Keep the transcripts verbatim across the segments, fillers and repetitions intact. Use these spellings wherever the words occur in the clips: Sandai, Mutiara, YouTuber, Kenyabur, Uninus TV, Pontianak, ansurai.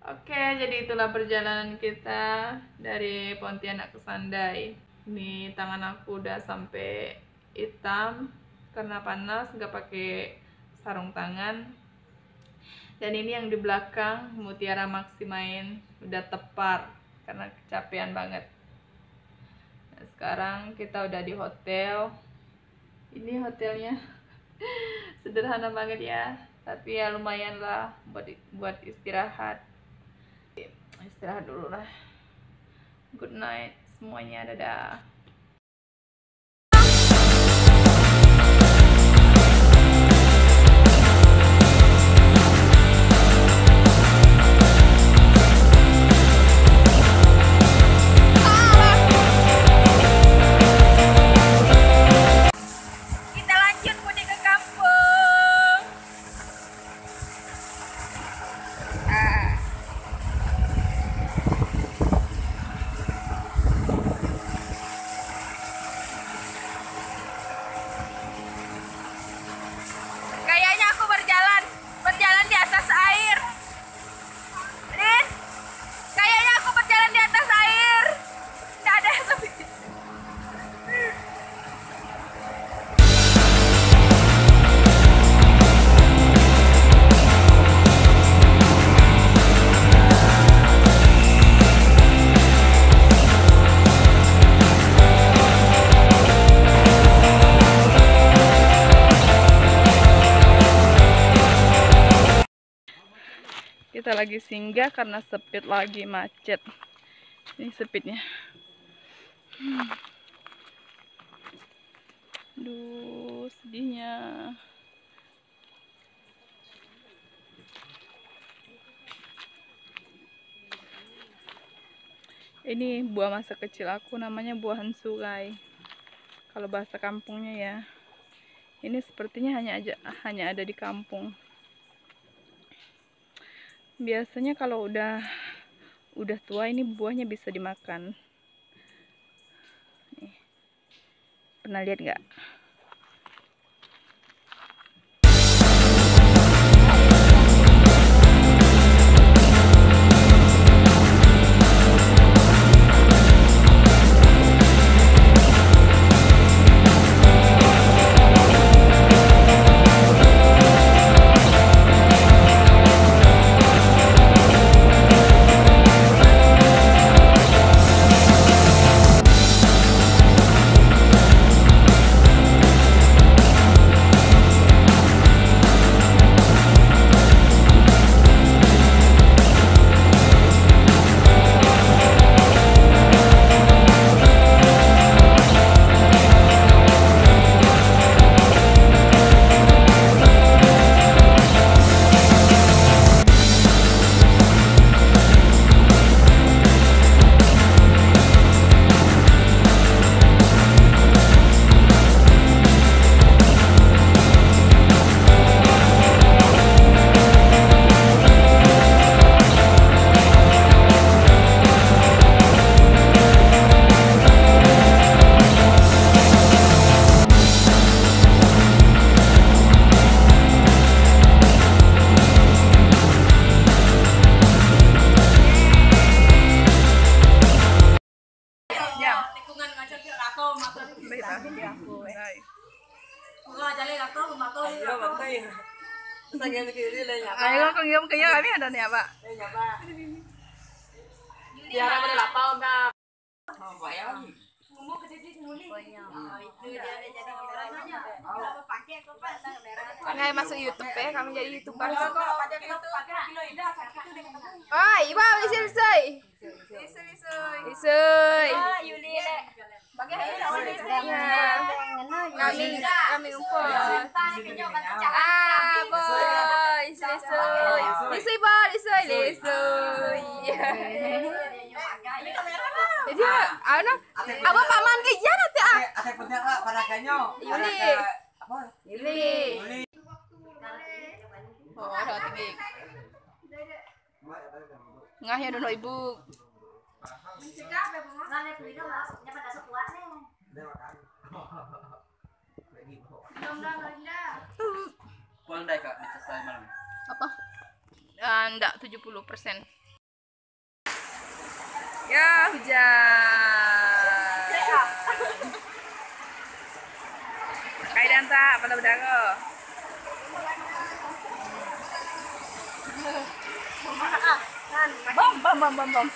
Oke, jadi itulah perjalanan kita dari Pontianak ke Sandai. Ini tangan aku udah sampai hitam karena panas, nggak pakai sarung tangan. Dan ini yang di belakang Mutiara Maximain udah tepar karena kecapean banget. Nah, sekarang kita udah di hotel. Ini hotelnya sederhana banget ya, tapi ya lumayan lah buat buat istirahat. Istirahat dulu lah. Good night semuanya, dadah. Kita lagi singgah karena sepit lagi macet. Ini sepitnya. Hmm. Aduh, sedihnya. Ini buah masa kecil aku, namanya buah ansurai. Kalau bahasa kampungnya ya. Ini sepertinya hanya aja hanya ada di kampung. Biasanya kalau udah udah tua ini buahnya bisa dimakan. Nih. Pernah lihat nggak? Ayo kong yom kaya kami ada nih apa? Dia ada pada lapau dah. Ngai masuk YouTube ya, kamu jadi YouTuber. Oh, ibu isui isui. Isui isui. Isui. Kami kami umpul. Ah, boy, lesoi, lesoi boy, lesoi, lesoi. Jadi, anak, abah paman kejar nanti ah. Ada punya lah, pada kanyo. Yuli, Yuli. Oh, dah tinggi. Ngah ya dulu ibu. Apa? Enggak, tujuh puluh persen. Ya, hujan. Kaidan tak pada bedago. Bom bom bom bom bom.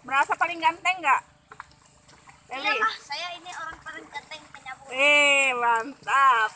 Merasa paling ganteng nggak? Iya, Mah, saya ini orang paling ganteng Kenyabur. Eh, mantap.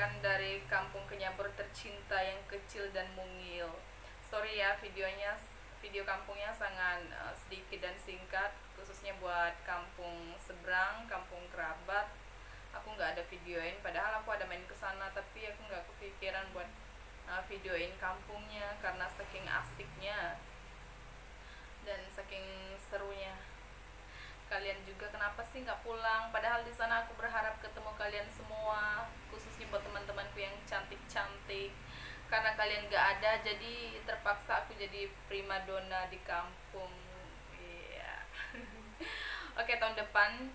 misalkan dari kampung Kenyabur tercinta yang kecil dan mungil. Sorry ya, videonya video kampungnya sangat uh, sedikit dan singkat, khususnya buat kampung seberang, kampung kerabat. Aku nggak ada videoin, padahal aku ada main ke sana, tapi aku nggak kepikiran buat uh, videoin kampungnya karena saking asiknya dan saking serunya. Kalian juga kenapa sih nggak pulang? Padahal di sana aku berharap ketemu kalian semua, khususnya buat teman-temanku yang cantik-cantik. Karena kalian nggak ada, jadi terpaksa aku jadi primadona di kampung. Iya. Yeah. Oke, tahun depan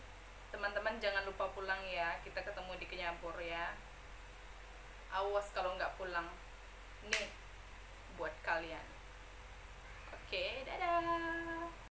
teman-teman jangan lupa pulang ya, kita ketemu di Kenyabur ya. Awas kalau nggak pulang, nih buat kalian. Oke, dadah.